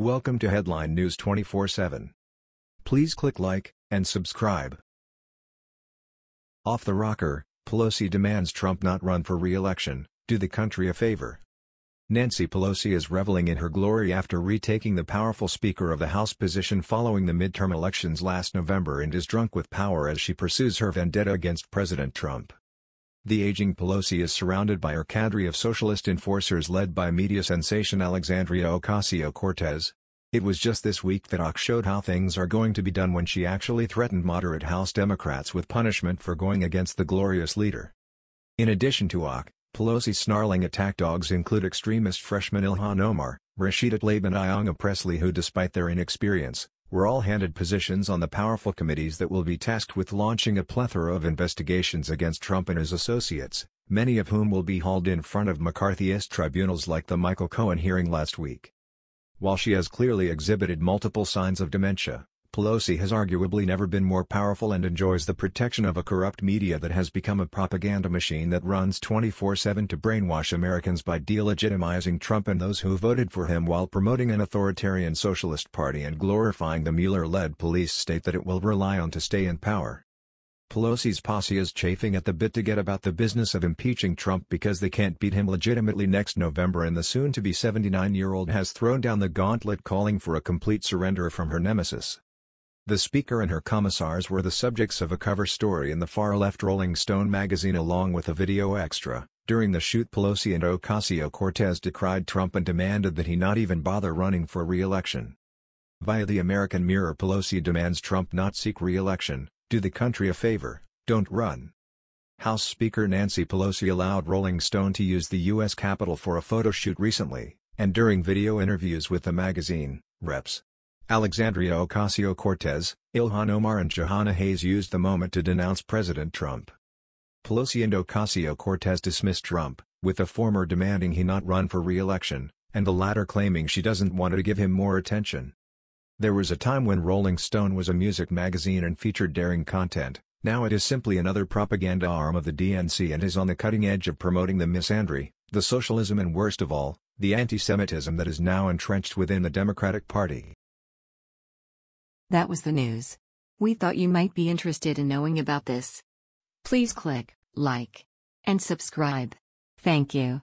Welcome to Headline News 24/7. Please click like and subscribe. Off the rocker, Pelosi demands Trump not run for re-election, do the country a favor. Nancy Pelosi is reveling in her glory after retaking the powerful Speaker of the House position following the midterm elections last November and is drunk with power as she pursues her vendetta against President Trump. The aging Pelosi is surrounded by her cadre of socialist enforcers led by media sensation Alexandria Ocasio-Cortez. It was just this week that Oc showed how things are going to be done when she actually threatened moderate House Democrats with punishment for going against the glorious leader. In addition to Oc, Pelosi's snarling attack dogs include extremist freshmen Ilhan Omar, Rashida Tlaib and Ayanna Pressley, who, despite their inexperience, were all handed positions on the powerful committees that will be tasked with launching a plethora of investigations against Trump and his associates, many of whom will be hauled in front of McCarthyist tribunals like the Michael Cohen hearing last week. While she has clearly exhibited multiple signs of dementia, Pelosi has arguably never been more powerful and enjoys the protection of a corrupt media that has become a propaganda machine that runs 24/7 to brainwash Americans by delegitimizing Trump and those who voted for him while promoting an authoritarian socialist party and glorifying the Mueller-led police state that it will rely on to stay in power. Pelosi's posse is chafing at the bit to get about the business of impeaching Trump because they can't beat him legitimately next November, and the soon-to-be 79-year-old has thrown down the gauntlet, calling for a complete surrender from her nemesis. The Speaker and her commissars were the subjects of a cover story in the far-left Rolling Stone magazine along with a video extra. During the shoot, Pelosi and Ocasio-Cortez decried Trump and demanded that he not even bother running for re-election. Via the American Mirror, Pelosi demands Trump not seek re-election, do the country a favor, don't run. House Speaker Nancy Pelosi allowed Rolling Stone to use the U.S. Capitol for a photo shoot recently, and during video interviews with the magazine, Reps. Alexandria Ocasio-Cortez, Ilhan Omar and Johanna Hayes used the moment to denounce President Trump. Pelosi and Ocasio-Cortez dismissed Trump, with the former demanding he not run for re-election, and the latter claiming she doesn't want to give him more attention. There was a time when Rolling Stone was a music magazine and featured daring content. Now it is simply another propaganda arm of the DNC and is on the cutting edge of promoting the misandry, the socialism, and worst of all, the anti-Semitism that is now entrenched within the Democratic Party. That was the news. We thought you might be interested in knowing about this. Please click like and subscribe. Thank you.